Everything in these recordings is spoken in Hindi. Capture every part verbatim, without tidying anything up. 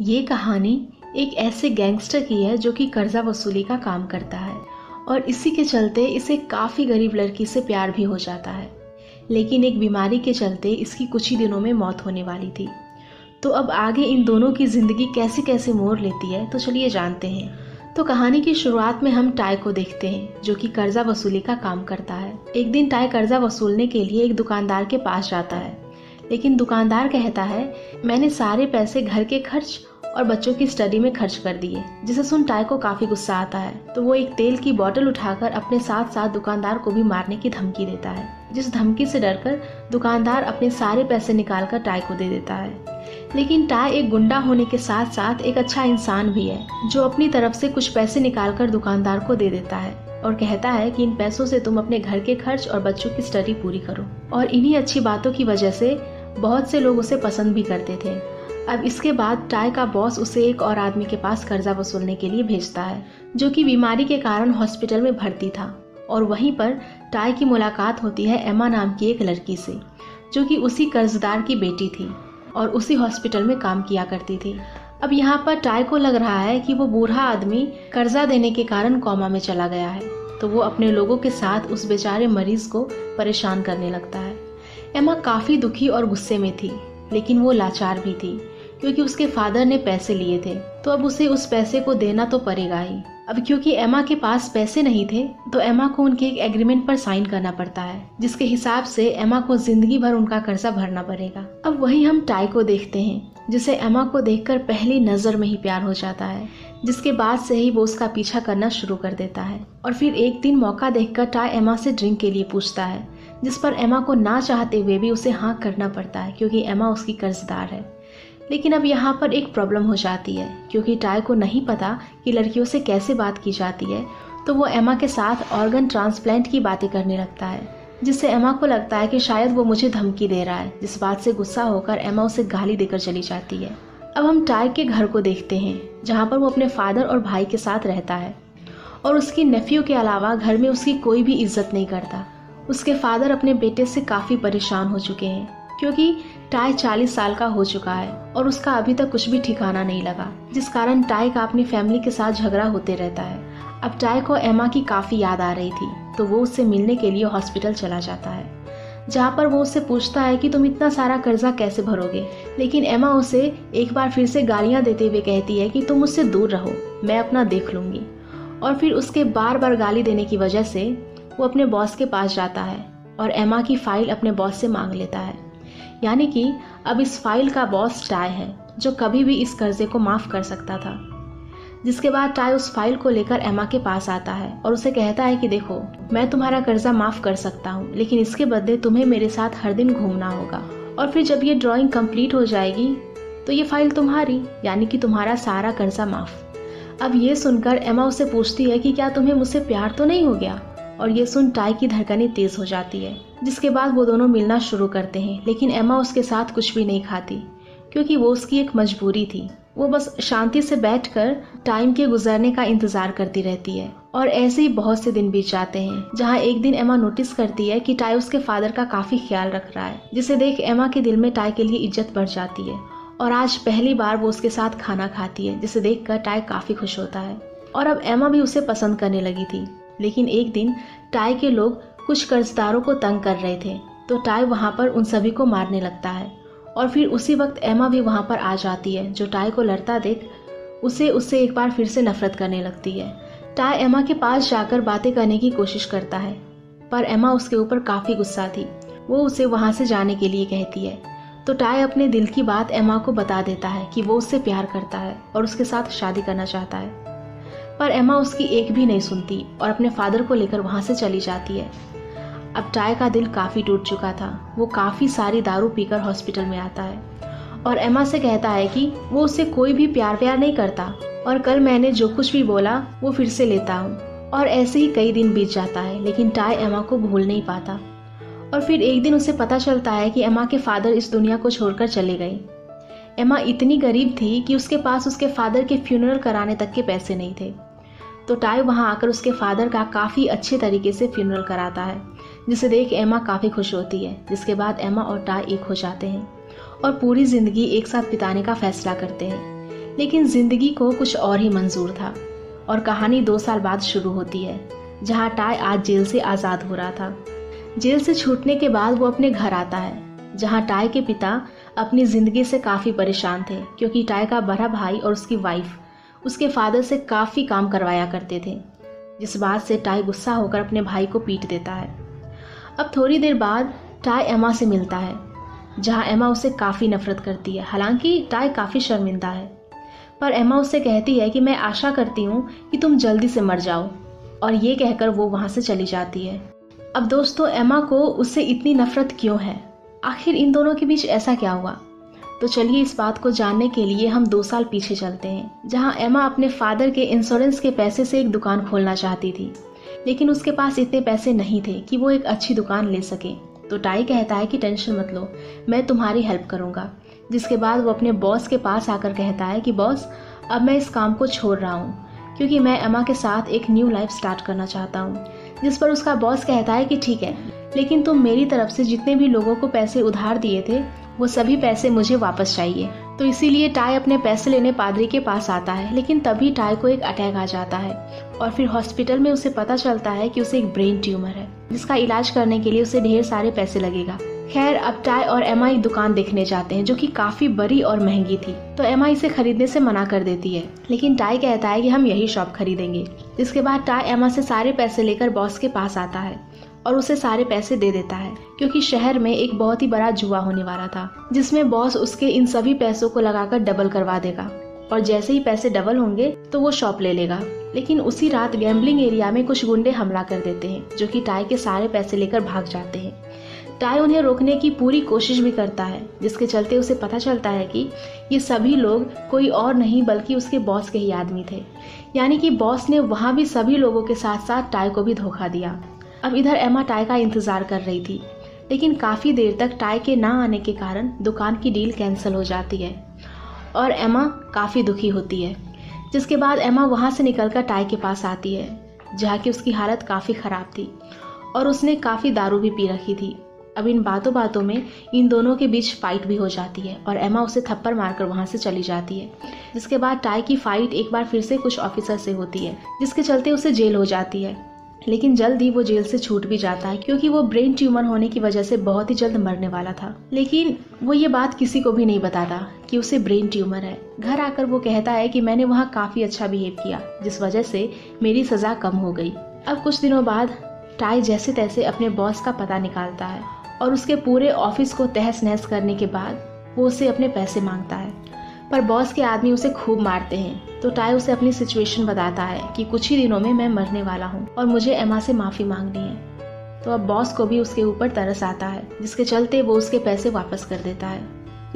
ये कहानी एक ऐसे गैंगस्टर की है जो कि कर्जा वसूली का काम करता है और इसी के चलते इसे काफ़ी गरीब लड़की से प्यार भी हो जाता है, लेकिन एक बीमारी के चलते इसकी कुछ ही दिनों में मौत होने वाली थी। तो अब आगे इन दोनों की ज़िंदगी कैसे कैसे मोड़ लेती है तो चलिए जानते हैं। तो कहानी की शुरुआत में हम टाई को देखते हैं जो कि कर्जा वसूली का काम करता है। एक दिन टाई कर्जा वसूलने के लिए एक दुकानदार के पास जाता है, लेकिन दुकानदार कहता है मैंने सारे पैसे घर के खर्च और बच्चों की स्टडी में खर्च कर दिए, जिसे सुन टाई को काफ़ी गुस्सा आता है। तो वो एक तेल की बोतल उठाकर अपने साथ साथ दुकानदार को भी मारने की धमकी देता है, जिस धमकी से डरकर दुकानदार अपने सारे पैसे निकालकर टाई को दे देता है। लेकिन टाई एक गुंडा होने के साथ साथ एक अच्छा इंसान भी है, जो अपनी तरफ से कुछ पैसे निकालकर दुकानदार को दे देता है और कहता है कि इन पैसों से तुम अपने घर के खर्च और बच्चों की स्टडी पूरी करो। और इन्हीं अच्छी बातों की वजह से बहुत से लोग उसे पसंद भी करते थे। अब इसके बाद टाई का बॉस उसे एक और आदमी के पास कर्जा वसूलने के लिए भेजता है, जो कि बीमारी के कारण हॉस्पिटल में भर्ती था। और वहीं पर टाई की मुलाकात होती है एमा नाम की एक लड़की से, जो कि उसी कर्जदार की बेटी थी और उसी हॉस्पिटल में काम किया करती थी। अब यहाँ पर टाई को लग रहा है कि वो बूढ़ा आदमी कर्जा देने के कारण कोमा में चला गया है, तो वो अपने लोगों के साथ उस बेचारे मरीज को परेशान करने लगता है। एमा काफ़ी दुखी और गुस्से में थी, लेकिन वो लाचार भी थी क्योंकि उसके फादर ने पैसे लिए थे, तो अब उसे उस पैसे को देना तो पड़ेगा ही। अब क्योंकि एमा के पास पैसे नहीं थे, तो एमा को उनके एक एग्रीमेंट पर साइन करना पड़ता है, जिसके हिसाब से एमा को जिंदगी भर उनका कर्जा भरना पड़ेगा। अब वहीं हम टाई को देखते हैं, जिसे एमा को देखकर पहली नज़र में ही प्यार हो जाता है, जिसके बाद से ही वो उसका पीछा करना शुरू कर देता है। और फिर एक दिन मौका देखकर टाई एमा से ड्रिंक के लिए पूछता है, जिस पर एमा को ना चाहते हुए भी उसे हाँ करना पड़ता है क्योंकि एमा उसकी कर्जदार है। लेकिन अब यहाँ पर एक प्रॉब्लम हो जाती है, क्योंकि टाई को नहीं पता कि लड़कियों से कैसे बात की जाती है, तो वो एमा के साथ ऑर्गन ट्रांसप्लांट की बातें करने लगता है, जिससे एमा को लगता है कि शायद वो मुझे धमकी दे रहा है, जिस बात से गुस्सा होकर एमा उसे गाली देकर चली जाती है। अब हम टाई के घर को देखते हैं, जहाँ पर वो अपने फादर और भाई के साथ रहता है और उसकी नेफ्यू के अलावा घर में उसकी कोई भी इज्जत नहीं करता। उसके फादर अपने बेटे से काफ़ी परेशान हो चुके हैं क्योंकि टाई चालीस साल का हो चुका है और उसका अभी तक कुछ भी ठिकाना नहीं लगा, जिस कारण टाई का अपनी फैमिली के साथ झगड़ा होते रहता है। अब टाई को एमा की काफ़ी याद आ रही थी, तो वो उससे मिलने के लिए हॉस्पिटल चला जाता है, जहाँ पर वो उससे पूछता है कि तुम इतना सारा कर्जा कैसे भरोगे। लेकिन एमा उसे एक बार फिर से गालियाँ देते हुए कहती है कि तुम मुझसे दूर रहो, मैं अपना देख लूँगी। और फिर उसके बार बार गाली देने की वजह से वो अपने बॉस के पास जाता है और एमा की फाइल अपने बॉस से मांग लेता है, यानी कि अब इस फाइल का बॉस टाई है, जो कभी भी इस कर्जे को माफ़ कर सकता था। जिसके बाद टाई उस फाइल को लेकर एमा के पास आता है और उसे कहता है कि देखो, मैं तुम्हारा कर्जा माफ़ कर सकता हूँ, लेकिन इसके बदले तुम्हें मेरे साथ हर दिन घूमना होगा और फिर जब ये ड्राइंग कंप्लीट हो जाएगी तो ये फाइल तुम्हारी, यानी कि तुम्हारा सारा कर्जा माफ़। अब ये सुनकर एमा उसे पूछती है कि क्या तुम्हें मुझसे प्यार तो नहीं हो गया, और ये सुन टाई की धड़कनें तेज़ हो जाती है। जिसके बाद वो दोनों मिलना शुरू करते हैं, लेकिन एमा उसके साथ कुछ भी नहीं खाती क्योंकि वो उसकी एक मजबूरी थी। वो बस शांति से बैठकर टाइम के गुजरने का इंतज़ार करती रहती है और ऐसे ही बहुत से दिन बीत जाते हैं, जहाँ एक दिन एमा नोटिस करती है कि टाई उसके फादर का काफ़ी ख्याल रख रहा है, जिसे देख एमा के दिल में टाई के लिए इज्जत बढ़ जाती है और आज पहली बार वो उसके साथ खाना खाती है, जिसे देख कर टाई काफ़ी खुश होता है और अब एमा भी उसे पसंद करने लगी थी। लेकिन एक दिन टाई के लोग कुछ कर्जदारों को तंग कर रहे थे, तो टाई वहाँ पर उन सभी को मारने लगता है और फिर उसी वक्त एमा भी वहाँ पर आ जाती है, जो टाई को लड़ता देख उसे उससे एक बार फिर से नफरत करने लगती है। टाई एमा के पास जाकर बातें करने की कोशिश करता है, पर एमा उसके ऊपर काफ़ी गुस्सा थी, वो उसे वहाँ से जाने के लिए कहती है। तो टाई अपने दिल की बात एमा को बता देता है कि वो उससे प्यार करता है और उसके साथ शादी करना चाहता है, पर एमा उसकी एक भी नहीं सुनती और अपने फादर को लेकर वहाँ से चली जाती है। अब टाई का दिल काफ़ी टूट चुका था, वो काफ़ी सारी दारू पीकर हॉस्पिटल में आता है और एमा से कहता है कि वो उससे कोई भी प्यार व्यार नहीं करता और कल मैंने जो कुछ भी बोला वो फिर से लेता हूँ। और ऐसे ही कई दिन बीत जाता है, लेकिन टाई एमा को भूल नहीं पाता और फिर एक दिन उसे पता चलता है कि एमा के फादर इस दुनिया को छोड़कर चले गए। एमा इतनी गरीब थी कि उसके पास उसके फादर के फ्यूनरल कराने तक के पैसे नहीं थे, तो टाई वहाँ आकर उसके फादर का काफ़ी अच्छे तरीके से फ्यूनरल कराता है, जिसे देख एमा काफ़ी खुश होती है। जिसके बाद एमा और टाई एक हो जाते हैं और पूरी ज़िंदगी एक साथ बिताने का फैसला करते हैं। लेकिन जिंदगी को कुछ और ही मंजूर था। और कहानी दो साल बाद शुरू होती है, जहां टाई आज जेल से आज़ाद हो रहा था। जेल से छूटने के बाद वो अपने घर आता है, जहां टाई के पिता अपनी ज़िंदगी से काफ़ी परेशान थे, क्योंकि टाई का बड़ा भाई और उसकी वाइफ उसके फादर से काफ़ी काम करवाया करते थे, जिस बात से टाई गुस्सा होकर अपने भाई को पीट देता है। अब थोड़ी देर बाद टाई एमा से मिलता है, जहां एमा उसे काफ़ी नफरत करती है। हालांकि टाई काफ़ी शर्मिंदा है, पर एमा उससे कहती है कि मैं आशा करती हूँ कि तुम जल्दी से मर जाओ, और ये कहकर वो वहाँ से चली जाती है। अब दोस्तों, एमा को उससे इतनी नफरत क्यों है? आखिर इन दोनों के बीच ऐसा क्या हुआ? तो चलिए इस बात को जानने के लिए हम दो साल पीछे चलते हैं, जहां एमा अपने फादर के इंश्योरेंस के पैसे से एक दुकान खोलना चाहती थी, लेकिन उसके पास इतने पैसे नहीं थे कि वो एक अच्छी दुकान ले सके। तो टाई कहता है कि टेंशन मत लो, मैं तुम्हारी हेल्प करूँगा। जिसके बाद वो अपने बॉस के पास आकर कहता है कि बॉस, अब मैं इस काम को छोड़ रहा हूँ, क्योंकि मैं एमा के साथ एक न्यू लाइफ स्टार्ट करना चाहता हूँ। जिस पर उसका बॉस कहता है कि ठीक है, लेकिन तुम मेरी तरफ से जितने भी लोगों को पैसे उधार दिए थे वो सभी पैसे मुझे वापस चाहिए। तो इसीलिए टाई अपने पैसे लेने पादरी के पास आता है, लेकिन तभी टाई को एक अटैक आ जाता है और फिर हॉस्पिटल में उसे पता चलता है कि उसे एक ब्रेन ट्यूमर है, जिसका इलाज करने के लिए उसे ढेर सारे पैसे लगेगा। खैर, अब टाई और एमा एक दुकान देखने जाते हैं, जो कि काफ़ी बड़ी और महंगी थी। तो एमा इसे खरीदने से मना कर देती है, लेकिन टाई कहता है कि हम यही शॉप खरीदेंगे। इसके बाद टाई एमा से सारे पैसे लेकर बॉस के पास आता है और उसे सारे पैसे दे देता है, क्योंकि शहर में एक बहुत ही बड़ा जुआ होने वाला था, जिसमें बॉस उसके इन सभी पैसों को लगाकर डबल करवा देगा, और जैसे ही पैसे डबल होंगे तो वो शॉप ले लेगा। लेकिन उसी रात गैम्बलिंग एरिया में कुछ गुंडे हमला कर देते हैं, जो कि टाई के सारे पैसे लेकर भाग जाते हैं। टाई उन्हें रोकने की पूरी कोशिश भी करता है, जिसके चलते उसे पता चलता है कि ये सभी लोग कोई और नहीं बल्कि उसके बॉस के ही आदमी थे। यानी कि बॉस ने वहाँ भी सभी लोगों के साथ साथ टाई को भी धोखा दिया। अब इधर एमा टाई का इंतज़ार कर रही थी, लेकिन काफ़ी देर तक टाई के ना आने के कारण दुकान की डील कैंसिल हो जाती है और एमा काफ़ी दुखी होती है। जिसके बाद एमा वहाँ से निकलकर टाई के पास आती है, जहाँ की उसकी हालत काफ़ी ख़राब थी और उसने काफ़ी दारू भी पी रखी थी। अब इन बातों बातों में इन दोनों के बीच फाइट भी हो जाती है और एमा उसे थप्पड़ मारकर वहाँ से चली जाती है। जिसके बाद टाई की फ़ाइट एक बार फिर से कुछ ऑफिसर से होती है, जिसके चलते उसे जेल हो जाती है। लेकिन जल्द ही वो जेल से छूट भी जाता है, क्योंकि वो ब्रेन ट्यूमर होने की वजह से बहुत ही जल्द मरने वाला था। लेकिन वो ये बात किसी को भी नहीं बताता कि उसे ब्रेन ट्यूमर है। घर आकर वो कहता है कि मैंने वहाँ काफ़ी अच्छा बिहेव किया, जिस वजह से मेरी सज़ा कम हो गई। अब कुछ दिनों बाद टाई जैसे तैसे अपने बॉस का पता निकालता है और उसके पूरे ऑफिस को तहस नहस करने के बाद वो उसे अपने पैसे मांगता है, पर बॉस के आदमी उसे खूब मारते हैं। तो टाई उसे अपनी सिचुएशन बताता है कि कुछ ही दिनों में मैं मरने वाला हूँ और मुझे एमा से माफ़ी मांगनी है। तो अब बॉस को भी उसके ऊपर तरस आता है, जिसके चलते वो उसके पैसे वापस कर देता है।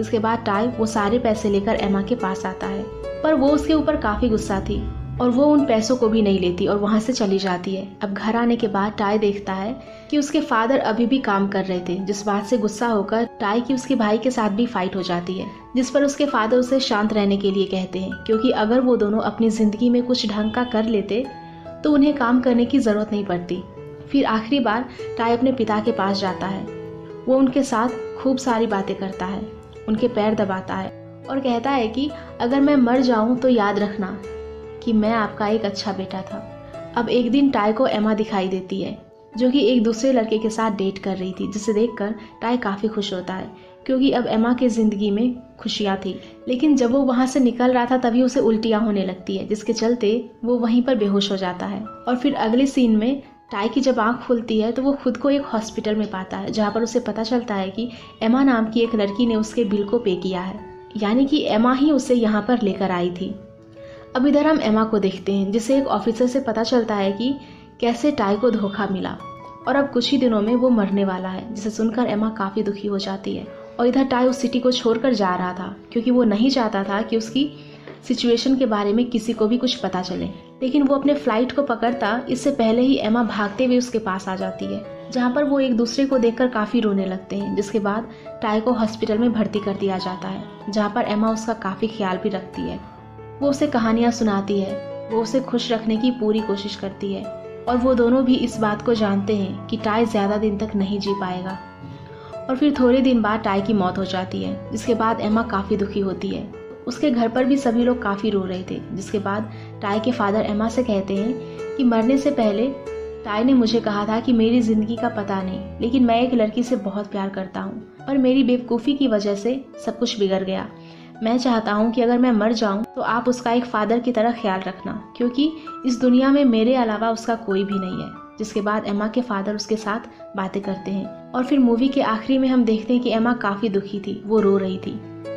इसके बाद टाई वो सारे पैसे लेकर एमा के पास आता है, पर वो उसके ऊपर काफ़ी गुस्सा थी और वो उन पैसों को भी नहीं लेती और वहाँ से चली जाती है। अब घर आने के बाद टाई देखता है कि उसके फादर अभी भी काम कर रहे थे, जिस बात से गुस्सा होकर टाई की उसके भाई के साथ भी फाइट हो जाती है, जिस पर उसके फादर उसे शांत रहने के लिए कहते हैं, क्योंकि अगर वो दोनों अपनी ज़िंदगी में कुछ ढंग का कर लेते तो उन्हें काम करने की ज़रूरत नहीं पड़ती। फिर आखिरी बार टाई अपने पिता के पास जाता है। वो उनके साथ खूब सारी बातें करता है, उनके पैर दबाता है और कहता है कि अगर मैं मर जाऊँ तो याद रखना कि मैं आपका एक अच्छा बेटा था। अब एक दिन टाई को एमा दिखाई देती है, जो कि एक दूसरे लड़के के साथ डेट कर रही थी, जिसे देखकर टाई काफ़ी खुश होता है, क्योंकि अब एमा के ज़िंदगी में खुशियाँ थी। लेकिन जब वो वहाँ से निकल रहा था तभी उसे उल्टियाँ होने लगती है, जिसके चलते वो वहीं पर बेहोश हो जाता है। और फिर अगले सीन में टाई की जब आँख खुलती है तो वो खुद को एक हॉस्पिटल में पाता है, जहाँ पर उसे पता चलता है कि एमा नाम की एक लड़की ने उसके बिल को पे किया है, यानी कि एमा ही उसे यहाँ पर लेकर आई थी। अब इधर हम एमा को देखते हैं, जिसे एक ऑफिसर से पता चलता है कि कैसे टाई को धोखा मिला और अब कुछ ही दिनों में वो मरने वाला है, जिसे सुनकर एमा काफ़ी दुखी हो जाती है। और इधर टाई उस सिटी को छोड़कर जा रहा था, क्योंकि वो नहीं चाहता था कि उसकी सिचुएशन के बारे में किसी को भी कुछ पता चले। लेकिन वो अपने फ्लाइट को पकड़ता इससे पहले ही एमा भागते हुए उसके पास आ जाती है, जहाँ पर वो एक दूसरे को देखकर काफ़ी रोने लगते हैं। जिसके बाद टाई को हॉस्पिटल में भर्ती कर दिया जाता है, जहाँ पर एमा उसका काफ़ी ख्याल भी रखती है। वो उसे कहानियाँ सुनाती है, वो उसे खुश रखने की पूरी कोशिश करती है और वो दोनों भी इस बात को जानते हैं कि टाई ज़्यादा दिन तक नहीं जी पाएगा। और फिर थोड़े दिन बाद टाई की मौत हो जाती है, जिसके बाद एमा काफ़ी दुखी होती है। उसके घर पर भी सभी लोग काफ़ी रो रहे थे, जिसके बाद टाई के फादर एमा से कहते हैं कि मरने से पहले टाई ने मुझे कहा था कि मेरी ज़िंदगी का पता नहीं, लेकिन मैं एक लड़की से बहुत प्यार करता हूँ, पर मेरी बेवकूफ़ी की वजह से सब कुछ बिगड़ गया। मैं चाहता हूँ कि अगर मैं मर जाऊँ तो आप उसका एक फ़ादर की तरह ख्याल रखना, क्योंकि इस दुनिया में मेरे अलावा उसका कोई भी नहीं है। जिसके बाद एमा के फादर उसके साथ बातें करते हैं और फिर मूवी के आखिरी में हम देखते हैं कि एमा काफ़ी दुखी थी, वो रो रही थी।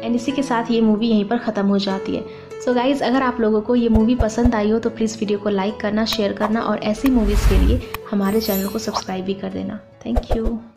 एंड इसी के साथ ये मूवी यहीं पर ख़त्म हो जाती है। सो so गाइज़, अगर आप लोगों को ये मूवी पसंद आई हो तो प्लीज़ वीडियो को लाइक करना, शेयर करना और ऐसी मूवीज़ के लिए हमारे चैनल को सब्सक्राइब भी कर देना। Thank you.